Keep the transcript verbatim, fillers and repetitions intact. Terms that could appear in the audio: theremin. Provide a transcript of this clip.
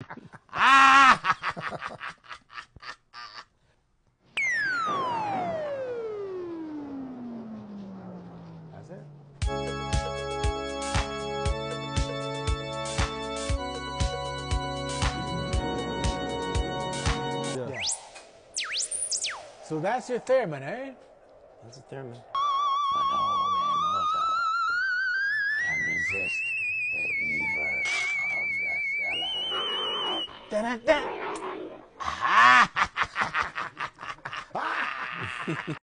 That's it. Yeah. So that's your theremin, eh? That's a theremin. But oh man, mortal, can resist the evil of the theremin. Da da da.